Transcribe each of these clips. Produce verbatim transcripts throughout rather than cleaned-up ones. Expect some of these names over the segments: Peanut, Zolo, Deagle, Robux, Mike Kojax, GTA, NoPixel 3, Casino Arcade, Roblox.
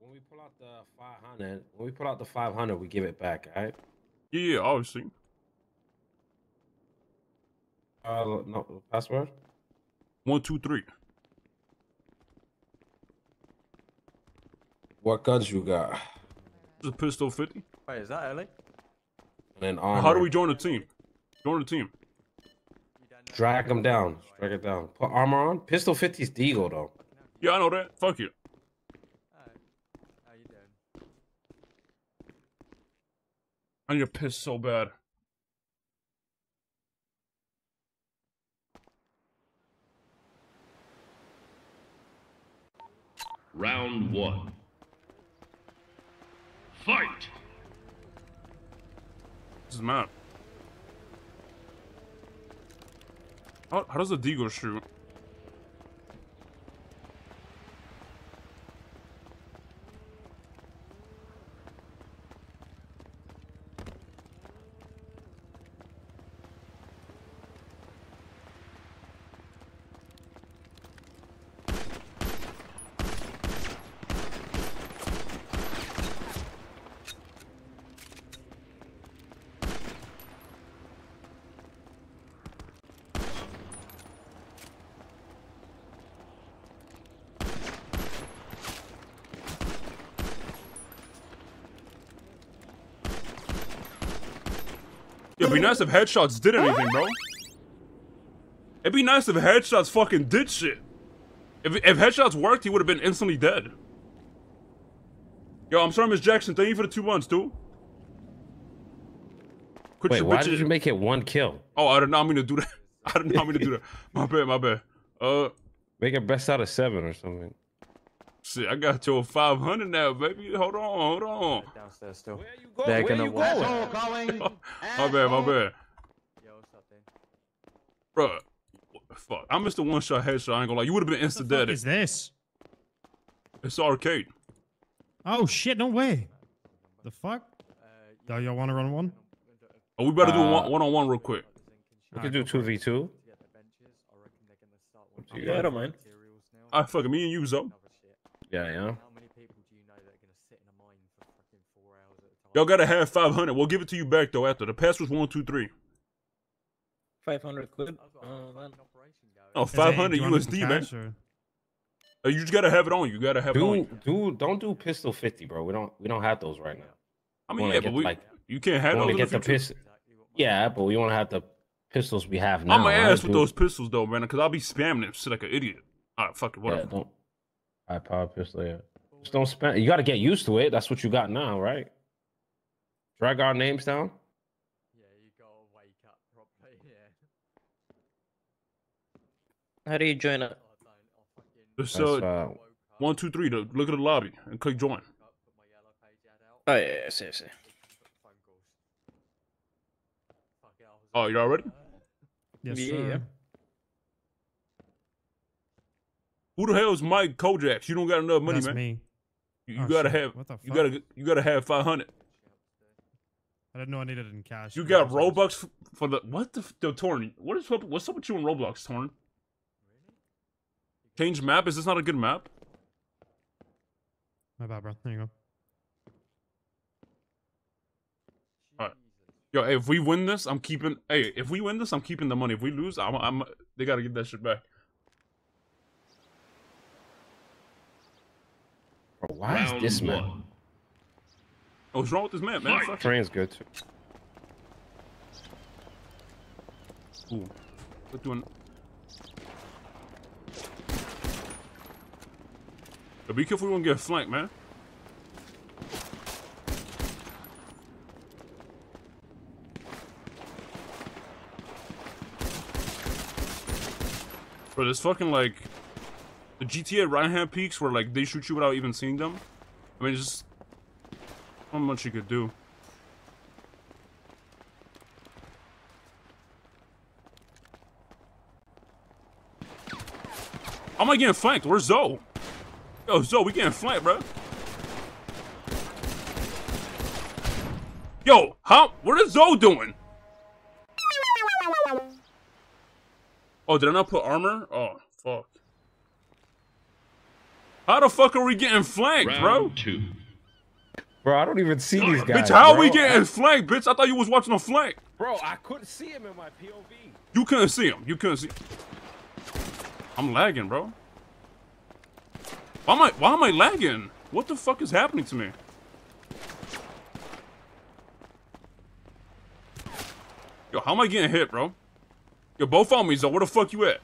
When we pull out the five hundred, when we pull out the five hundred, we give it back, all right? Yeah, yeah, obviously. Uh, no, password? One, two, three. What guns you got? The pistol fifty. Wait, is that L A? And then armor. How do we join the team? Join the team. Drag them down. Drag it down. Put armor on. Pistol fifty is Deagle though. Yeah, I know that. Fuck you. I need to piss so bad. Round one. Fight! This is mad. How, how does the Deagle shoot? It'd be nice if headshots did anything, bro. It'd be nice if headshots fucking did shit. If, if headshots worked, he would have been instantly dead. Yo, I'm sorry, Miss Jackson. Thank you for the two months, dude. Quit Wait, your why bitches. Did you make it one kill? Oh, I did not mean to do that. I did not mean to do that. My bad, my bad. Uh, Make it best out of seven or something. Shit, I got your five hundred now, baby. Hold on, hold on. Downstairs still. Where you going? They're Where gonna you going? Calling. My bad, my bad. Yo, what's up, man? Bruh, what the fuck. I missed the one-shot headshot. I ain't gonna lie. You would've been instant dead. What is this? It's arcade. Oh, shit. No way. The fuck? Uh, do y'all wanna run one? Oh, we better uh, do one-on-one -on -one real quick. We can do two v two. Yeah, I don't mind. All right, fuck it. Me and you, Zo. Yeah, yeah. How many people do you know that are gonna sit in a mine for fucking four hours at a time? Y'all gotta have five hundred. We'll give it to you back though after. The pass was one, two, three. five hundred quid. Oh, oh five hundred U S D, man. Or... Uh, you just gotta have it on. You gotta have dude, it on. Dude, don't do pistol fifty, bro. We don't. We don't have those right now. I mean, yeah, but we. Like, you can't have those. Get the pistol. Yeah, but we want to have the pistols we have now. I'm gonna ass with those pistols though, man, because I'll be spamming that shit like an idiot. All right, fuck it, whatever. Yeah, I power pistol, yeah. Just don't spend. You gotta get used to it. That's what you got now, right? Drag our names down. Yeah, you gotta wake up properly. Yeah. How do you join up? Just uh, uh, one, two, three. To look at the lobby and click join. Oh yeah, yeah, see, see. Oh, you all ready? Yes, yeah. Sir. Who the hell is Mike Kojax? You don't got enough money, That's man. Me. You, oh, gotta shit. Have, you gotta have, you gotta have five hundred. I didn't know I needed it in cash. You got Robux f for the what the, the Torn? What is what's up with you in Roblox, Torn? Change map? Is this not a good map? My bad, bro. There you go. All right. Yo, hey, if we win this, I'm keeping. Hey, if we win this, I'm keeping the money. If we lose, I'm. I'm they gotta get that shit back. Bro, why Round is this man? One. Oh, what's wrong with this man, man? Fuck. Train's good too. Ooh. Good doing. Yo, be careful we won't get flanked, man. Bro, this fucking like. The G T A right-hand peaks where, like, they shoot you without even seeing them. I mean, it's just... Not much you could do. I'm not getting flanked. Where's Zo? Yo, Zo, we getting flanked, bro. Yo, how? What is Zo doing? Oh, did I not put armor? Oh, fuck. How the fuck are we getting flanked, Round bro? Two. Bro, I don't even see these guys. Bitch, how bro? are we getting flanked, bitch? I thought you was watching a flank. Bro, I couldn't see him in my P O V. You couldn't see him. You couldn't see him. I'm lagging, bro. Why am I, why am I lagging? What the fuck is happening to me? Yo, how am I getting hit, bro? Yo, both on me, Zo. Where the fuck you at?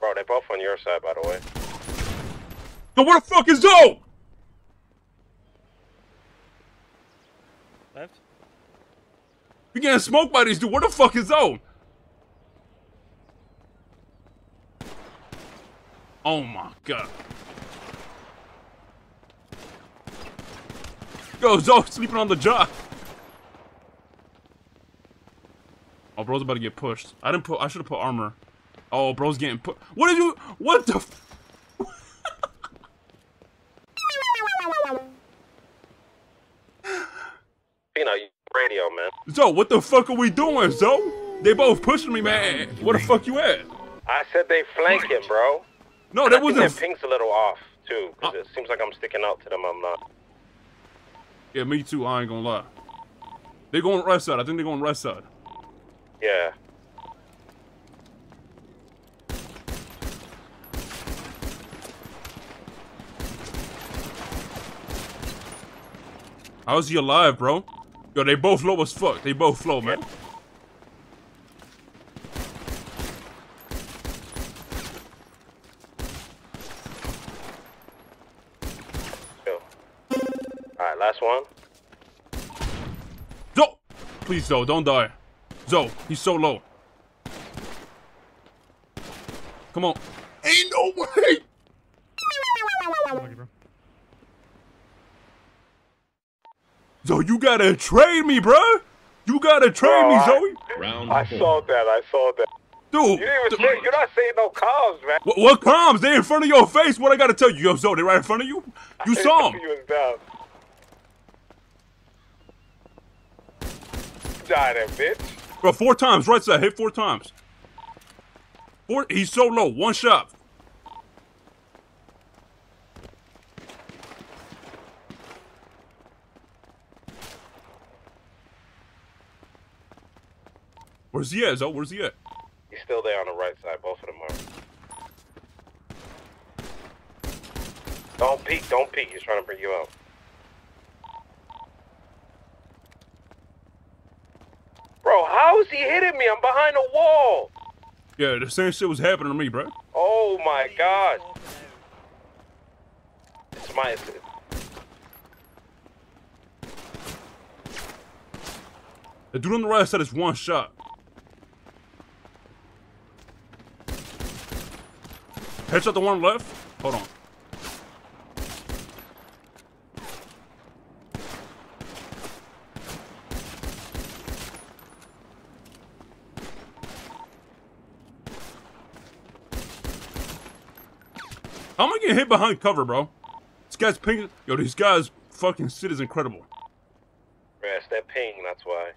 Bro, they both on your side, by the way. Yo, where the fuck is Zo? Left. We getting smoked by these dude. Where the fuck is Zo? Oh my god. Yo, Zo sleeping on the job. Oh, bro's about to get pushed. I didn't put. I should have put armor. Oh, bro's getting put. What did you? What the? F Peanut, you radio, man. Zo, what the fuck are we doing, Zo? They both pushing me, man. Where the fuck you at? I said they flank him, bro. No, that wasn't. That ping's a little off too, cause uh, it seems like I'm sticking out to them. I'm not. Yeah, me too. I ain't gonna lie. They going right side. I think they going right side. Yeah. How's he alive, bro? Yo, they both low as fuck. They both low, man. Yeah. Yo. Alright, last one. Zo! Please, Zo, don't die. Zo, he's so low. Come on. Ain't no way! Zo, you gotta trade me, bruh! You gotta trade bro, me, Zoe! I, I saw that, I saw that. Dude! You didn't even say, you're not saying no comms, man. What, what comms? They in front of your face? What I gotta tell you? Yo, Zo, they right in front of you? You I saw him! You was down. Die there, bitch. Bro, four times, right side, hit four times. Four, he's so low, one shot. Where's he at, Zo? Where's he at? He's still there on the right side, both of them are. Don't peek, don't peek, he's trying to bring you out. Bro, how is he hitting me? I'm behind a wall. Yeah, the same shit was happening to me, bro. Oh my god. It's my assist. The dude on the right side is one shot. Headshot the one left. Hold on. How am I getting hit behind cover, bro? This guy's ping. Yo, these guys' fucking shit is incredible. Yeah, it's that ping, that's why.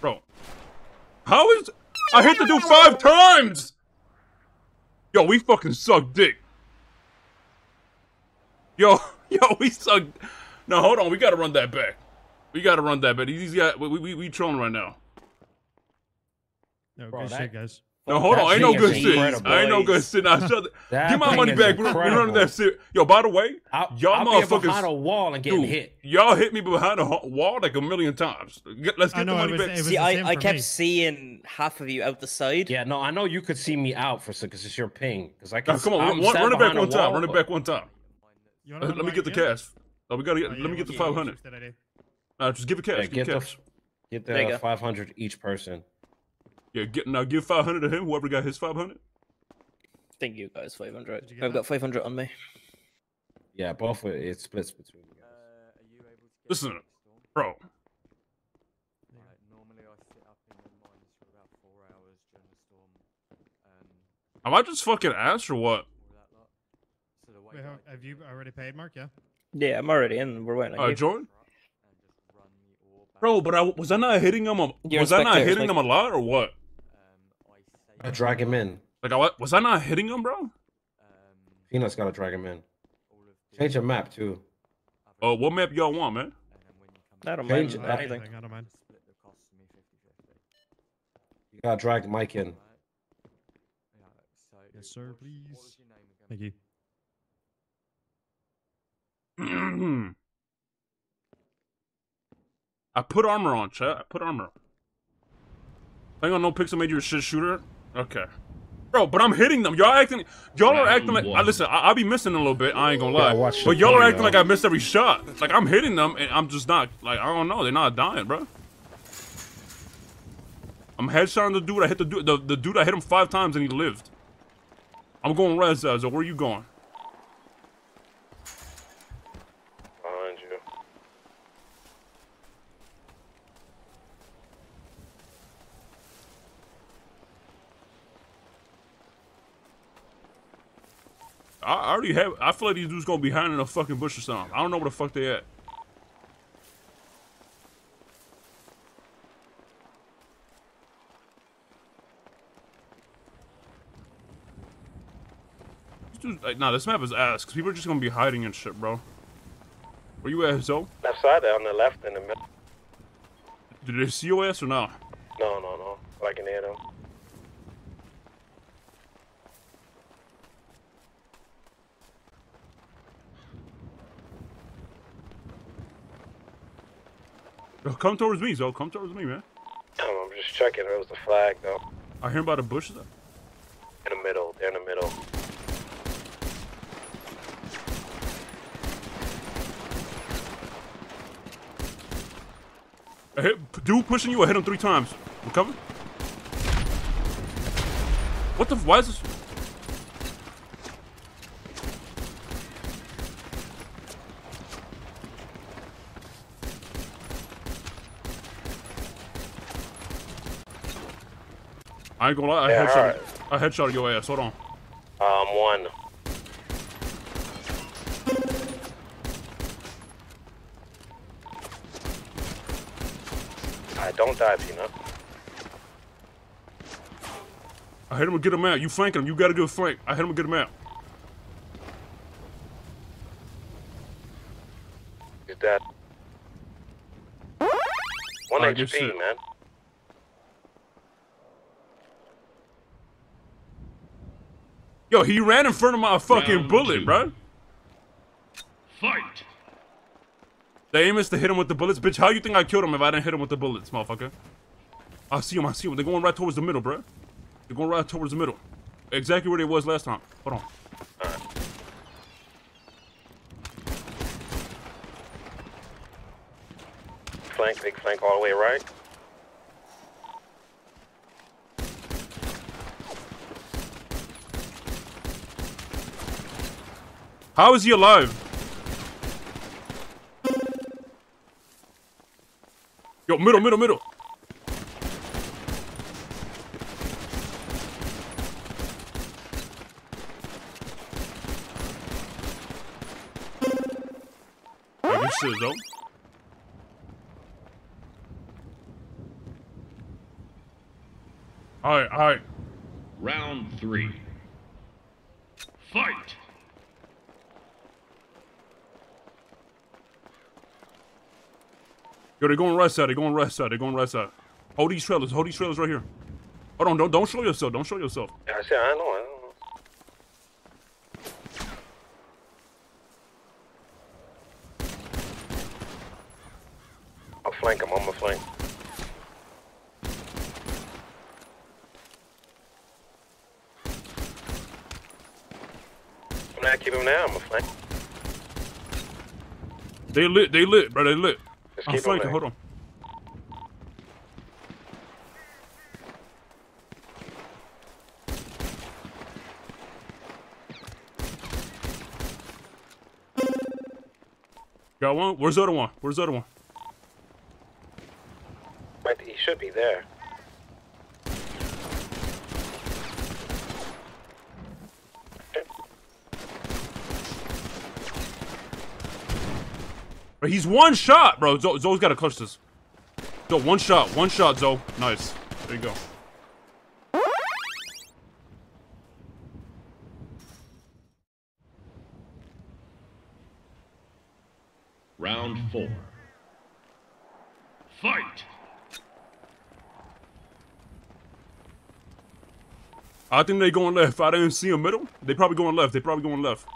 Bro. How is. I hit the dude five times! Yo, we fucking suck dick. Yo, yo, we suck. No, hold on, we gotta run that back. We gotta run that, but he's got we we we trolling right now. No, bro, good that, shit, guys. No, hold on, ain't no good shit. I ain't no good shit. Now, shut the, give my money back. We're running that shit. Yo, by the way, y'all motherfuckers behind a wall and getting dude, hit. Y'all hit me behind a wall like a million times. Letmes get know, the money was, back. See, I, I kept me. seeing half of you out the side. Yeah, no, I know you could see me out for because it's your ping. Because I can. Come on, run it back one time. Run it back one time. Let me get the cash. Oh, we gotta get. Let me get the five hundred. Uh, just give a cash. Yeah, give get, cash. The, get the get the five hundred each person. Yeah, get now give five hundred to him. Whoever got his five hundred. I think you guys five hundred. I've that? got five hundred on me. Yeah, both it, it splits between you guys. Uh, are you able to get Listen, bro. Yeah, normally I sit up in the mines for about four hours during the storm. Um, Am I just fucking ass or what? So the Wait, have you already paid, Mark? Yeah. Yeah, I'm already in. We're waiting. Uh, Jordan. Bro, but I, was I not hitting him? A, was I not hitting like, him a lot or what? I drag him in. Like I, was I not hitting him, bro? Peanut's gotta drag him in. Change the map too. Oh, uh, what map y'all want, man? I don't mind. I don't mind. You gotta drag Mike in. Yes, sir. Please. Thank you. I put armor on, chat. I put armor on. I think on NoPixel made you a shit shooter? Okay. Bro, but I'm hitting them. Y'all acting... Y'all are acting like... I, listen, I, I'll be missing a little bit. I ain't gonna lie. Yeah, but y'all are acting like I missed every shot. Like, I'm hitting them, and I'm just not... Like, I don't know. They're not dying, bro. I'm headshotting the dude. I hit the dude. The, the dude, I hit him five times, and he lived. I'm going res, uh, so where are you going? Behind you. I, I already have. I feel like these dudes gonna be hiding in a fucking bush or something. I don't know where the fuck they at. Like, nah, this map is ass, because people are just going to be hiding and shit, bro. Where you at, Zo? Left side, on the left, in the middle. Did they see your ass or no? No, no, no. I can hear them. Yo, come towards me, Zo. Come towards me, man. I'm just checking. It was the flag, though. I hear about the bushes, though. In the middle. They're in the middle. I hit, dude pushing you, I hit him three times. Recover? What the f- why is this? I ain't gonna lie, I yeah, headshot right. I headshot your ass, hold on. Um one. Don't die, Peanut. I hit him and get him out. You flanking him. You got to do a flank. I hit him and get him out. He's dead. One right, H P, man. Yo, he ran in front of my fucking Round bullet, two. bro. Fight. The aim is to hit him with the bullets. Bitch, how you think I killed him if I didn't hit him with the bullets, motherfucker? I see him, I see him. They're going right towards the middle, bruh. They're going right towards the middle. Exactly where they was last time. Hold on. Alright. Flank, big flank all the way right. How is he alive? Yo, middle, middle, middle. Hey, good shit, though. All right, all right. Round three. Fight. Yo, they're going right side, they're going right side, they're going right side. Hold these trailers, hold these trailers right here. Hold on, don't, don't show yourself, don't show yourself. I said, I know, I know. I'll flank him, I'm gonna flank. I'm not keeping him now, I'm gonna flank. They lit, they lit, bro, they lit. I'm flanking, hold on. Got one? Where's the other one? Where's the other one? But he should be there. He's one shot, bro. Zoe's got to clutch this. Go, one shot, one shot, Zo. Nice. There you go. Round four. Fight! I think they going left. I didn't see a middle. They probably going left. They probably going left.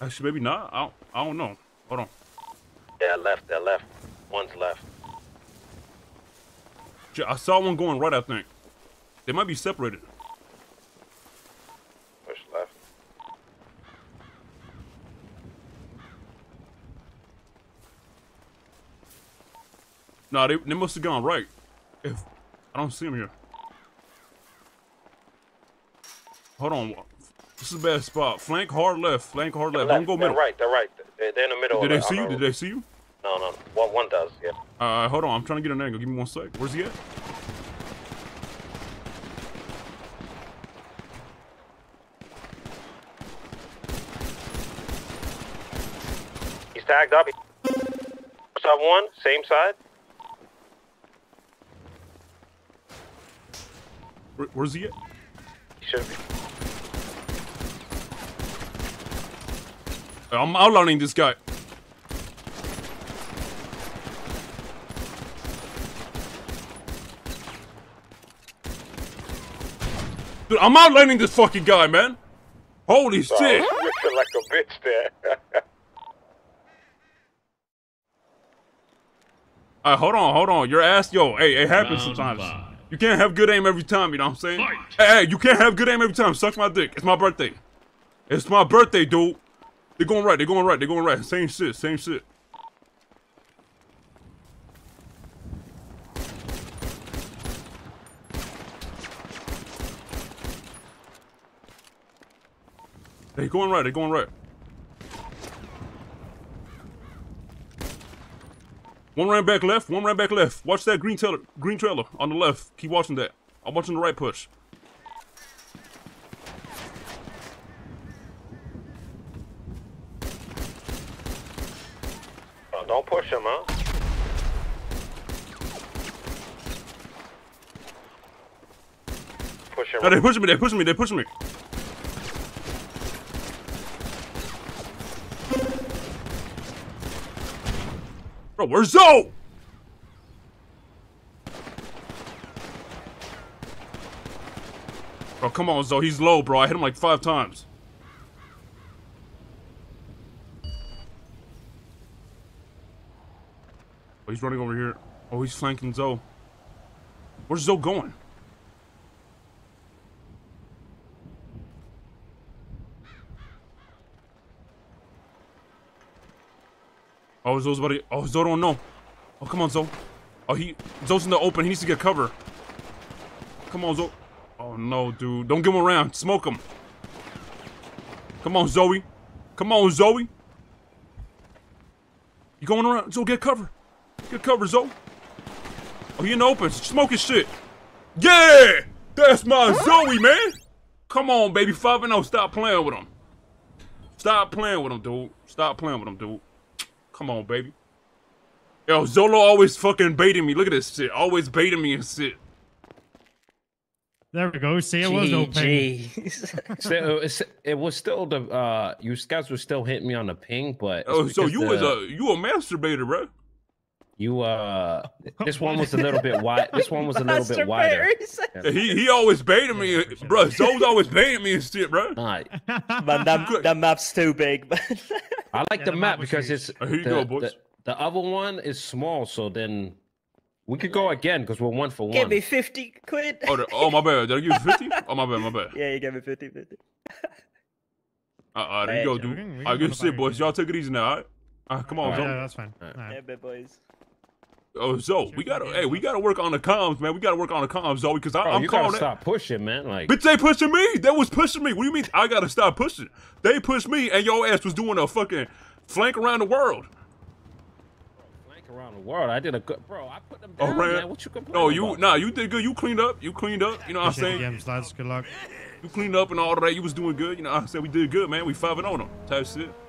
Actually, maybe not. I don't, I don't know. Hold on. They're left. They're left. One's left. I saw one going right, I think. They might be separated. Push left. Nah, they, they must have gone right. If I don't see them here. Hold on. This is a bad spot. Flank hard left. Flank hard left. Don't go middle. They're right. They're right. They're, they're in the middle. Did they see you? Did they see you? No, no. One, one does. Yeah. All right. Hold on. I'm trying to get an angle. Give me one sec. Where's he at? He's tagged up. What's up, one? Same side. Where, where's he at? He should be. I'm outlawing this guy. Dude, I'm outlawing this fucking guy, man. Holy so, shit. You feel like a bitch there. Alright, hold on, hold on. Your ass, yo, hey, it happens Round sometimes. Five. You can't have good aim every time, you know what I'm saying? Fight. Hey, hey, you can't have good aim every time. Suck my dick. It's my birthday. It's my birthday, dude. They're going right, they're going right, they're going right. Same shit, same shit. They're going right, they're going right. One ran back left, one ran back left. Watch that green trailer, green trailer on the left. Keep watching that. I'm watching the right push. Don't push him out. Push him. No, they're pushing me, they're pushing me, they're pushing me. Bro, where's Zo? Bro, come on, Zo, he's low, bro. I hit him like five times. Oh, he's running over here. Oh, he's flanking Zo. Where's Zo going? Oh, Zo's about to... Oh, Zo don't know. Oh, come on, Zo. Oh, he... Zo's in the open. He needs to get cover. Come on, Zo. Oh, no, dude. Don't give him around. Smoke him. Come on, Zoe. Come on, Zoe. You going around? Zo, get cover. Good cover, Zo. Oh, he in the open. Smoking shit. Yeah! That's my Zoe, man! Come on, baby. five and oh. Stop playing with him. Stop playing with him, dude. Stop playing with him, dude. Come on, baby. Yo, Zolo always fucking baiting me. Look at this shit. Always baiting me and shit. There we go. See, it was no ping. So it was still the, uh, you guys were still hitting me on the ping, but... Oh, so you the... was a, you a masturbator, bro. You uh, this one was a little bit wide. This one was a little bit wider. Yeah. He he always baited me, bro. Zoe's always baiting me and shit, bro. Right. But that, that map's too big. I like yeah, the, the map because huge. It's. Here you the, go, boys. The, the other one is small, so then we could go again because we're one for one. Give me fifty quid. Oh, the, oh my bad. Did I give you fifty? Oh my bad, my bad. Yeah, you gave me fifty, fifty. Uh, all right, there you go, dude. All right, good shit, boys. Y'all take it easy now. All right, all right come on, Zoe. Yeah, that's fine. All right. Yeah, bad boys. Oh, Zo, we gotta, hey, we gotta work on the comms, man. We gotta work on the comms, Zo, because I, bro, I'm you calling gotta stop it. Stop pushing, man. Like, bitch, they pushing me. They was pushing me. What do you mean? I gotta stop pushing. They pushed me, and your ass was doing a fucking flank around the world. Bro, flank around the world. I did a good, bro. I put them down, oh, man. What you complaining No, you, about? Nah, you did good. You cleaned up. You cleaned up. You know what I'm saying? Games, lads. Good luck. You cleaned up and all that. You was doing good. You know what I'm saying? We did good, man. We five and oh them. Type shit.